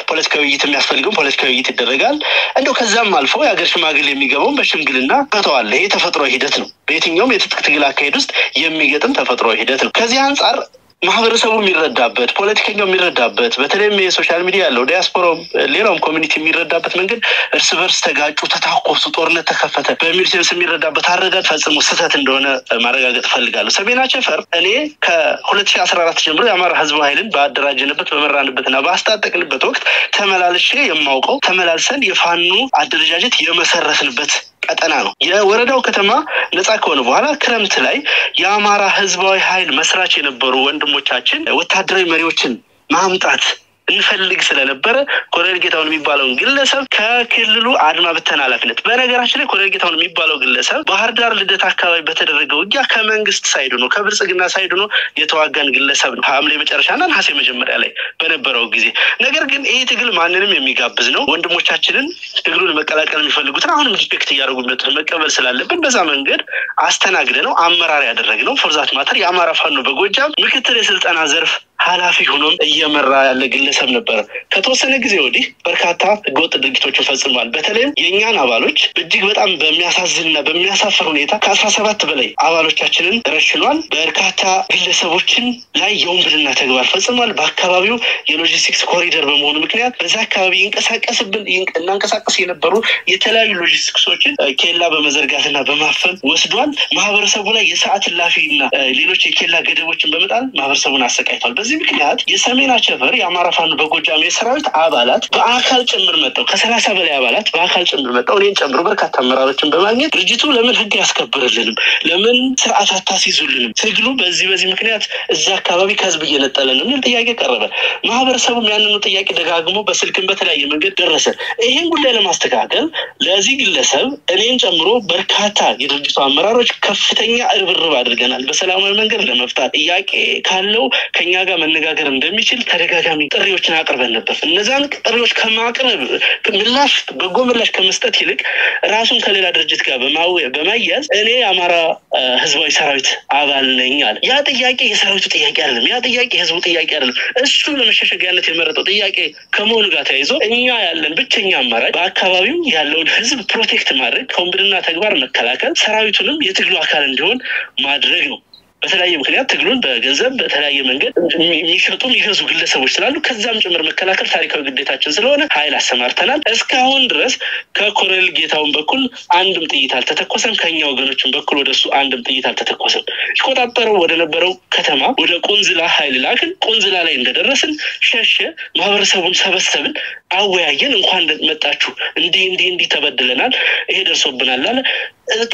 بوليس كويجي تميحفلقون بوليس كويجي تدرجال عنده كزام مالفو يا قرش ما قلي ميجابون بس نقولنا قطوع اللي هي تفترة هيدتنا بيتنجم يرتك تقول أكيدست يميجتن تفترة هيدتنا كزيان صار محافظة ميردابت، politically ميردابت، بترمي السوشيال ميديا لو دياسبورو ليرام community ميردابت منقل السفرس تجاج وتتحقق سطورنا تخفته، بميرسيم سميردابت هردات فصل مستسات دونا مرجع تفلقاله، سبينا شفر أني كخلت في عصر رات جمبري عمر حزب هيلن بعد درجة نبت ومرة نبتنا بعستا تكلبت وقت ثمل على الشيء يموقو ثمل على سن يفهموا عالدرجات يوم سرث نبت. أتناهو. يا وردا وكتما نتأكلوا بهلا كلام تلاي يا مارا حزباي هاي المسراتين البروان دموتشين وتهدري مريوتين ما هم تعت نفلق سلنا برا كوريل جتاون ميبالون قلنا سب ككللو عدنا بتنا على فينت برا جراشنا كوريل جتاون ميبالون قلنا سب بهردار لده تحكاوي بتر رجوع يا كمان قست سايدونو كبرس قلنا سايدونو يتواجن قلنا سب هاملي مترشان أنا حسي مجمر عليه بنا برا وجزي نجار قن أي تقول معناه ميمي قابزنو وند متشاتشين تقولون مكلا كلام يفلقو ترى هون متبكتي يا رجل متهم كبرس لله بن بس عمن قر عستنا قلنا عمر على هذا الرجل فرزات ما تري عمر فهنو بجوجام مكتر سلت أنا زرف حالا في هنون أي مرة لقينا سبنا برا كتوصلنا جزيودي بركاتا قوت الدكتور شوفت المال بتلين ينجان عوالوش بديك بدأم بمياسة زلنا بمياسة فرونيتا كاسة سبات بلي عوالوش تشلن رشلون بركاتا قلنا سبوشين لا يوم بدنا تجوار فصلنا بكابيو يلوجيستكس كوريدر بمونو مكنيات بزاك كابي ينكسر كسب ينك نانكسر كسينا برو يتلا يلوجيستكس وشين كلا بمزرعتنا بمحفل وسدوان ما هبرسبونا يساعة الله فينا ليلوش كلا قدر وشين بمتال ما هبرسبونا سكايت البز مكنيات يسمينا شفر يا مرافعنا بقول جامعة سرعت عبالات بآخر تمر متو كسر حساب العبالات بآخر تمر متو ونين تمر بركة تمر تمر بمعنى رجيتوا لمن هنجي أسكبر لهم لمن سرعة التاسيس لهم سجلوا بزي بزي مكنيات الزكاة بيكاز بيجينا تلنا نتيجة كربة ما هو برسمهم يعني نتيجة دقاقهم بس الكم بتلاقي من قد درسه إيه نقول له ما استقعدل لازم لسه ونين تمروا بركة تا يرجيتوا مرارج كفتني عرب الربع درجنا بس لا ما نقدر لما فتات إياك كله كنياجا من نجاكر مدمشيل ترجع جامي تريوش ناقرب النبض النزانك تريوش كم عقرب كملاش بقوملاش كمستتيلك راسهم خلي لا درجة كابة ما هو بميز أنا عمارة هزبوي سرعت عبال نيال يا تيجي يسرعت تيجي كارل يا تيجي هزبوي تيجي كارل الشو لما شش جالنا تمرة تيجي كمون قاعد يزو إنيا يلا بتشين عمارة بعكابيو يلا الهزب بروتكت مرة هم بدنا تجبر مكلاك سرعتهم يتجلوا كارندون ما درجوا بتلاقي مخليات تقولون بجذب بتلاقي منجد ميشطون يجازوا كل سويش تلالو كذا مجمر مكلاكر تاريخه وجدته تنزلونه هاي العسمار تلال إسكهون درس ككورل جيتهم بكل عندهم تيجيتال تتقسم كنيا وجنوتهم بكل ودرسوا عندهم تيجيتال تتقسم شكون عطروا ودنا برو كتما وده كونزلا هاي لكن كونزلا لين درسن شاشة ما برسهم سبب سبب أوعيين مخاند متأشوا ندي ندي ندي تبدلنا إيه درسوا بنالنا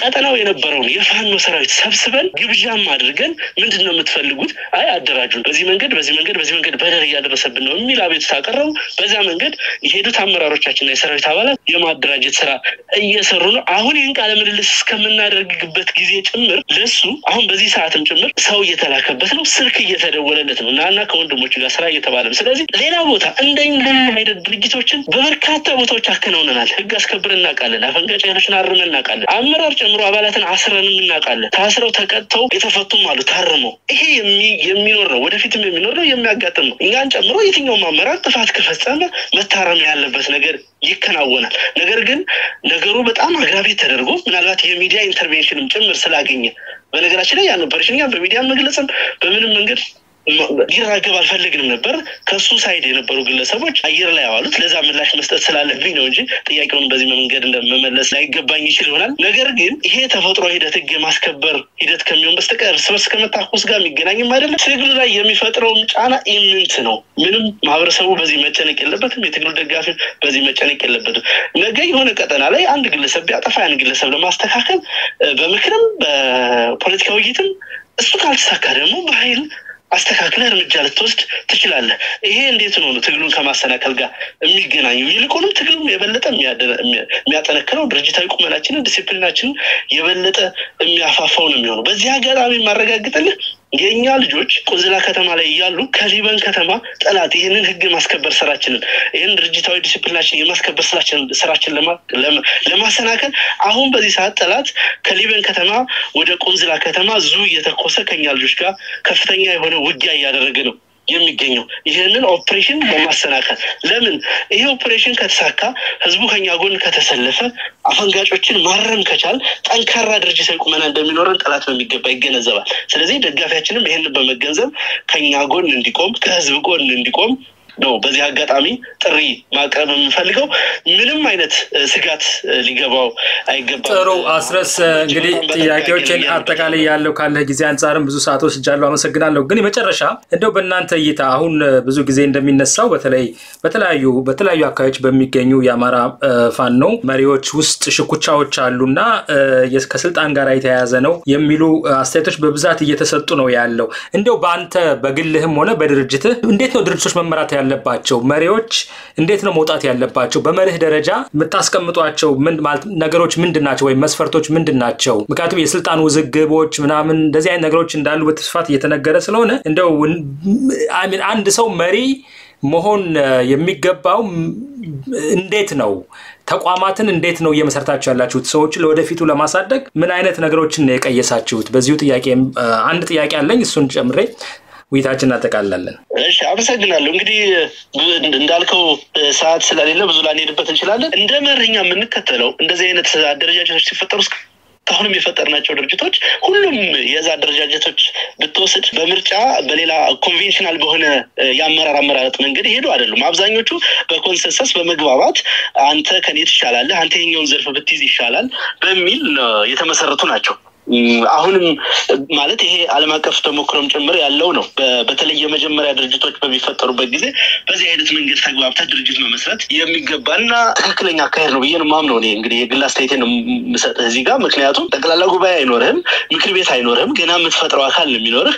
أتناو ينبرون يفهموا سرايت سبب سبب يبجام مادر كان من دون ما تفلقون أي الدراجون بس يمكن قد بس يمكن قد بس يمكن قد بدر يقدر سبنا أمي لابد تاكروا بس يمكن قد يهدو ثمر أروتشاتنا يسرع تاولا يوم الدراجة سرا أي سرنا عهون ينك على من لس كملنا رقبت جزية تمر لسه عهون بزي ساعة تمر سوي تلاك بس لو سرقية ترى ولا نتمنى أنا كون دموجنا سرا يتبادل سلازي لينا بوتا عندين هيدا الدرجة توجه ببركاته وتوجه كنونا نال هجاس كبرنا كالنا فنجا جايشنا رمنا كالنا أما مرار جمرو عبالة عصرا من ناقل تعصروا تكتوا يتفتوا مالو تهرموا إيه يمي يمينورنا وده في تمي منورنا يمي عقاتنا إنجان جمرو يتنجوا ما مرار تفعت كفتامة ما تهرم يعلب بس نجر يكناونا نجر جن نجروا بتأمر غرابي تدرجوا من على تي ميديا إنترفيشن مجمر سلاقيني بنجراشنا يعني برشنا بميديا مجلسنا بمن منجر ይራገብ አልፈልግንም ነበር ከሱ ሳይድ የነበሩ ግለሰቦች አየር ላይ ያዋሉት ለዛ ምላሽ መስጠት ስላለብኝ ነው እንጂ ጥያቄውን በዚህ መንገድ እንደመመለስ ላይገባኝ ይችላል ይሆናል ነገር ግን ይሄ ተፈጥሮ ሂደት ህግ ማስከበር ሂደት ከሚሆን በስተቀር ስብስ ከመታኩስ ጋር የሚገናኝም አይደለም ትግሉ ላይ የሚፈጥረው ጫና ኢምንት ነው ምንም ማህበረሰቡ በዚህ መጨነቅ የለበትም የትግሉ ደጋፊ በዚህ መጨነቅ የለበትም ነገ የሆነ ቀጠና ላይ አንድ ግለሰብ ያጠፋ ያን ግለሰብ ለማስተካከል በመክረም በፖለቲካ ውይይትም እሱ ካልተሳካ ደግሞ በኃይል አስተካክለ እርምጃ ልትወስድ ትችላለህ ይሄ እንዴት ነው ትግሉን ከማሰናከል ጋር የሚገናኘው ይልቁንም ትግሉም የበለጠ የሚያጠነክረው ድርጅታዊ ቁመናችንን ዲሲፕሊናችንን የበለጠ የሚያፋፋው ነው የሚሆነው በዚህ አጋጣሚ ማረጋግጥልህ የኛ ልጆች ቆዝላ ከተማ ላይ ያሉ ከሊበን ከተማ ጠላት ይሄንን ህግ ማስከበር ስራችንን ይሄን ድርጅታዊ ዲሲፕሊናችንን የማስከበር ስራችንን ስራችን ለማሰናከል አሁን በዚህ ሰዓት ጠላት ከሊበን ከተማ ወደ ቆዝላ ከተማ ዙ የተኮሰ ከኛ ልጆች ጋር ከፍተኛ የሆነ ውጊያ ያደረገ ነው የሚገኘው ይሄንን ኦፕሬሽን ለማሰናከል ለምን ይሄ ኦፕሬሽን ከተሳካ ህዝቡ ከኛ ጎን ከተሰለፈ አፈንጋጮችን ማረም ከቻል ጠንካራ ድርጅት ቁመና እንደሚኖርን ጠላት በሚገባ ይገነዘባል ስለዚህ ደጋፊያችንም ይሄንን በመገንዘብ ከኛ ጎን እንዲቆም ከህዝብ ጎን እንዲቆም ነው በዚህ አጋጣሚ ጥሪ ማቅረብ እንፈልገው ምንም አይነት ስጋት ሊገባው አይገባም ጥሩ አስረስ እንግዲህ ጥያቄዎችን አጠቃላይ ያለው ካለ ጊዜ አንጻርም ብዙ ሰዓቶች ጃለው አመሰግናለሁ ግን የመጨረሻ እንደው በእናንተ እይታ አሁን ብዙ ጊዜ እንደሚነሳው በተለይ በተለያዩ በተለያዩ አካባቢዎች በሚገኙ ያማራ ፋኖ መሪዎች ውስጥ ሽኩቻዎች አሉና ከስልጣን ጋር የተያያዘ ነው የሚሉ አስተያየቶች በብዛት እየተሰጡ ነው ያለው እንደው በአንተ በግልህም ሆነ በድርጅት እንዴት ነው ድርጅቶች መመራት ያለባቸው መሪዎች እንዴት ነው መውጣት ያለባቸው በመርህ ደረጃ መታስቀምጧቸው ምን ማለት ነገሮች ምንድናቸው ወይ መስፈርቶች ምንድናቸው ምክንያቱም የስልጣን ውዝግቦች ምናምን እንደዚህ አይነት ነገሮች እንዳሉ በተስፋት እየተነገረ ስለሆነ እንደው አሚን አንድ ሰው መሪ መሆን የሚገባው እንዴት ነው ተቋማትን እንዴት ነው የመሰረታችሁ ያላችሁት ሰዎች ለወደፊቱ ለማሳደግ ምን አይነት ነገሮችን የቀየሳችሁት በዚሁ ጥያቄም አንድ ጥያቄ አለኝ እሱን ጨምሬ ውይታችን አጠቃለለን እሺ አመሰግናለሁ እንግዲህ እንዳልከው ሰዓት ስለሌለ ብዙ ላንሄድበት እንችላለን እንደመረኛ ምን ከተለው እንደዚህ አይነት አደረጃጀቶች ሲፈጠሩ አሁንም የፈጠርናቸው ድርጅቶች ሁሉም የዛ ድርጅቶች በተወሰደ በምርጫ በሌላ ኮንቬንሽናል በሆነ ያመራር አመራረት መንገድ ሄዱ አይደሉም አብዛኞቹ በኮንሰንሰስ በመግባባት አንተ ከኔ ትሻላለህ አንተ የኛውን ዘርፍ ብትይዝ ይሻላል በሚል የተመሰረቱ ናቸው አሁንም ማለት ይሄ ዓለም አቀፍ ተሞክሮም ጭምር ያለው ነው በተለየ መጀመሪያ ድርጅቶች በሚፈጠሩበት ጊዜ በዚህ አይነት መንገድ ተግባብታ ድርጅት መመስረት የሚገባና ተከክለኛ አካሄድ ነው ብየንም ማምነው ነው እንግዲህ የግላስ ታይቴን መሰጠህ እዚህ ጋር ምክንያቱም ጠቅላላ ጉባኤ አይኖርህም ምክር ቤት አይኖርህም ገና የምትፈጥረው አካል ነው የሚኖርህ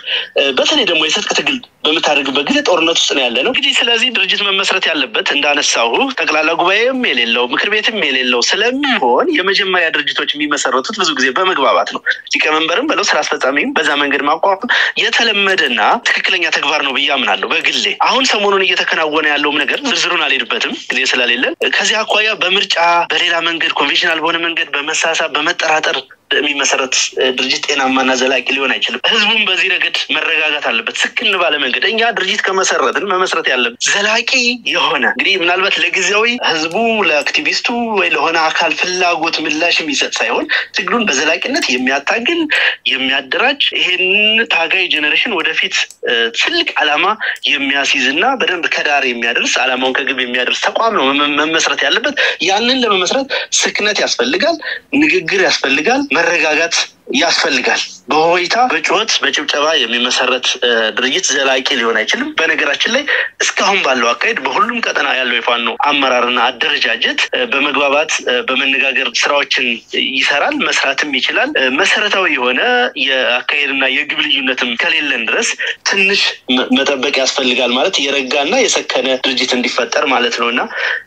በተለይ ደግሞ የሰጥክ ትግል በመታረግበት ጊዜ ጦርነት ውስጥ ነው ያለነው እንግዲህ ስለዚህ ድርጅት መመስረት ያለበት እንዳነሳው ጠቅላላ ጉባኤም የሌለው ምክር ቤትም የሌለው ስለሚሆን የመጀመሪያ ድርጅቶች የሚመሰረቱት ብዙ ጊዜ በመግባባት ነው ዲከመንበርም በለው ስራ አስፈጻሚም በዛ መንገድ ማቋቋም የተለመደና ትክክለኛ ተግባር ነው በያምናለሁ በግሌ አሁን ሰሞኑን እየተከናወነ ያለው ነገር ዝርዝሩን አልሄድበትም ግዴ ስለሌለ ከዚህ አኳያ በመርጫ በሌላ መንገድ ኮንቬንሽናል በሆነ መንገድ በመሳሳብ በመጠራጠር የሚመሰረት ድርጅት እናማና ዘላቂ ሊሆን አይችልም ህዝቡም በዚህ ረገድ መረጋጋት አለበት ስክን ባለ መንገድ እኛ ድርጅት ከመሰረትን መመስረት ያለበት ዘላቂ የሆነ እንግዲህ ምናልባት ለጊዜው ህዝቡ ለአክቲቪስቱ ወይ ለሆነ አካል ፍላጎት ምላሽ የሚሰጥ ሳይሆን ትግሉን በዘላቂነት የሚያታግል የሚያደራጅ ይሄን ታጋይ ጄኔሬሽን ወደፊት ትልቅ ዓላማ የሚያስይዝና በደንብ ከዳር የሚያደርስ ዓላማውን ከግብ የሚያደርስ ተቋም ነው መመስረት ያለበት ያንን ለመመስረት ስክነት ያስፈልጋል ንግግር ያስፈልጋል መረጋጋት ያስፈልጋል በሆይታ በጭወት በጭብጨባ የሚመሰረት ድርጅት ዘላቂ ሊሆን አይችልም በነገራችን ላይ እስካሁን ባለው አካሄድ በሁሉም ቀጠና ያለው የፋኖ አመራርና አደረጃጀት በመግባባት በመነጋገር ስራዎችን ይሰራል መስራትም ይችላል መሰረታዊ የሆነ የአካሄድና የግብ ልዩነትም ከሌለን ድረስ ትንሽ መጠበቅ ያስፈልጋል ማለት የረጋና የሰከነ ድርጅት እንዲፈጠር ማለት ነውና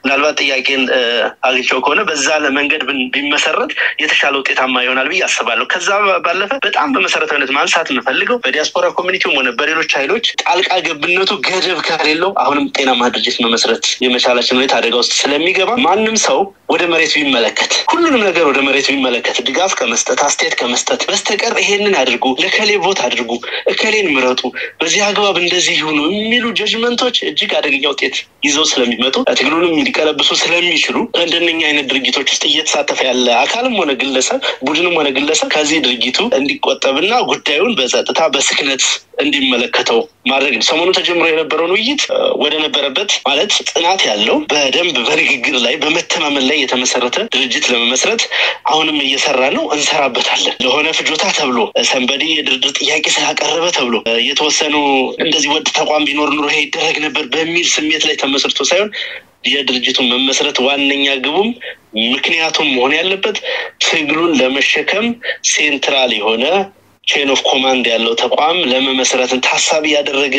ምናልባት ጥያቄን አግኝቼው ከሆነ በዛ ለመንገድ ቢመሰረት የተሻለ ውጤታማ ይሆናል ብዬ አስባለሁ ከዛ ባለፈ በጣም በመሰረታዊነት ማንሳት እንፈልገው በዲያስፖራ ኮሚኒቲውም ሆነ በሌሎች ኃይሎች ጣልቃ ገብነቱ ገደብ ካለው አሁንም ጤናማ ድርጅት መመስረት የመቻላችን ሁኔታ አደጋ ውስጥ ስለሚገባ ማንም ሰው ወደ መሬት ይመለከት ሁሉንም ነገር ወደ መሬት ይመለከት ድጋፍ ከመስጠት አስተያየት ከመስጠት በስተቀር ይሄንን አድርጉ ለከሌ ቦት አድርጉ እከሌን ምረጡ በዚህ አግባብ እንደዚህ ይሁኑ የሚሉ ጀጅመንቶች እጅግ አደገኛ ውጤት ይዘው ስለሚመጡ ትግሉንም ሊቀለብሱ ስለሚችሉ እንደነኛ አይነት ድርጊቶች ውስጥ እየተሳተፈ ያለ አካልም ሆነ ግለሰብ ቡድንም ሆነ ግለሰብ ከዚህ ድርጊቱ እንዲቆጠብና ጉዳዩን በጸጥታ በስክነት እንዲመለከተው ማድረግ ሰሞኑ ተጀምሮ የነበረው ውይይት ወደ ነበረበት ማለት ጽናት ያለው በደንብ በንግግር ላይ በመተማመን ላይ የተመሰረተ ድርጅት ለመመስረት አሁንም እየሰራ ነው እንሰራበታለን ለሆነ ፍጆታ ተብሎ ሰንበዲ የድርድር ጥያቄ ሳቀረበ ተብሎ የተወሰኑ እንደዚህ ወጥ ተቋም ቢኖር ኑሮ ይሄ ይደረግ ነበር በሚል ስሜት ላይ ተመሰርቶ ሳይሆን የድርጅቱን መመስረት ዋንኛ ግቡም ምክንያቱም ሆነ ያለበት ትግሉን ለመሸከም ሴንትራል የሆነ chain of command ያለው ተቋም ለመመስረትን ታሳቢ ያደረገ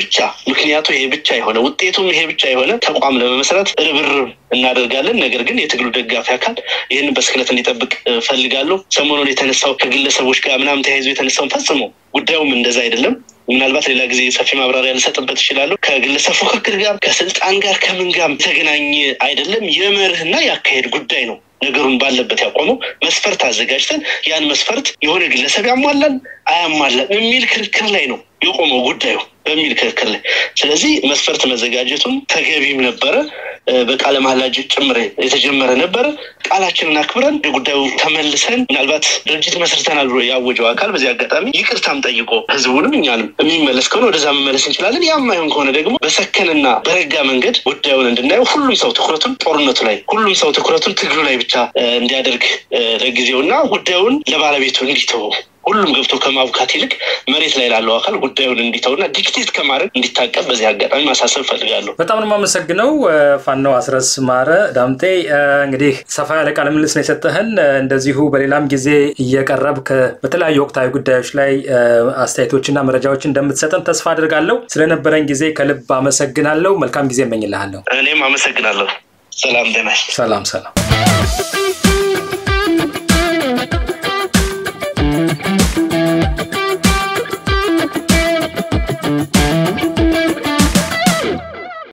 ብቻ ምክንያቱ ይሄ ብቻ ይሆነ ውጤቱም ይሄ ብቻ ይሆነ ተቋም ለመመስረት ርብርብ እናደርጋለን ነገር ግን የትግሉ ደጋፊ አካል ይሄን በስክነት እንዲጠብቅ ፈልጋለሁ ሰሞኑን የተነሳው ከግለሰቦች ጋር ምናም ተያይዞ የተነሳው ፈጽሞ ጉዳዩም እንደዛ አይደለም ምናልባት ሌላ ጊዜ ሰፊ ማብራሪያ ልሰጥበት ይችላል ከግለሰብ ፍክክር ጋር ከስልጣን ጋር ከምን ጋር ተገናኘ አይደለም የመርህና ያካሄድ ጉዳይ ነው ነገሩን ባለበት ያቆመው መስፈርት አዘጋጅተን ያን መስፈርት የሆነ ግለሰብ ያሟላል አያሟላል በሚል ክርክር ላይ ነው የቆመው ጉዳዩ በሚል ክርክር ላይ ስለዚህ መስፈርት መዘጋጀቱን ተገቢም ነበር በቃለ ማላጅ ጭምሬ የተጀመረ ነበር ቃላችንን አክብረን ለጉዳዩ ተመልሰን ምናልባት ድርጅት መስርተናል ብሎ ያወጀው አካል በዚህ አጋጣሚ ይቅርታም ጠይቆ ህዝቡንም እኛንም የሚመለስ ከሆነ ወደዛ መመለስ እንችላለን ያማይሆን ከሆነ ደግሞ በሰከነና በረጋ መንገድ ጉዳዩን እንድናየው ሁሉም ሰው ትኩረቱን ጦርነቱ ላይ ሁሉም ሰው ትኩረቱን ትግሉ ላይ ብቻ እንዲያደርግ ለጊዜውና ጉዳዩን ለባለቤቱ እንዲተው ሁሉም ገብቶ ከማብካት ይልቅ መሬት ላይ ላለው አካል ጉዳዩን እንዲተውና ዲክቴት ከማድረግ እንዲታቀብ በዚህ አጋጣሚ ማሳሰብ ፈልጋለሁ በጣም ነው ማመሰግነው ፋኖ አስረስ ማረ ዳምጤ እንግዲህ ሰፋ ያለ ቃለ ምልልስ ነው ሰጠህን እንደዚሁ በሌላም ጊዜ እየቀረብክ በተለያየ ወቅታዊ ጉዳዮች ላይ አስተያየቶችና መረጃዎችን እንደምትሰጠን ተስፋ አድርጋለሁ ስለነበረን ጊዜ ከልብ አመሰግናለሁ መልካም ጊዜ እመኝልሃለሁ እኔም አመሰግናለሁ ሰላም ደህና ሰላም ሰላም